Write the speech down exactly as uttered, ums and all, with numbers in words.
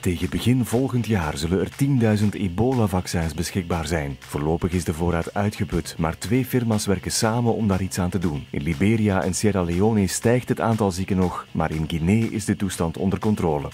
Tegen begin volgend jaar zullen er tienduizend ebola-vaccins beschikbaar zijn. Voorlopig is de voorraad uitgeput, maar twee firma's werken samen om daar iets aan te doen. In Liberia en Sierra Leone stijgt het aantal zieken nog, maar in Guinee is de toestand onder controle.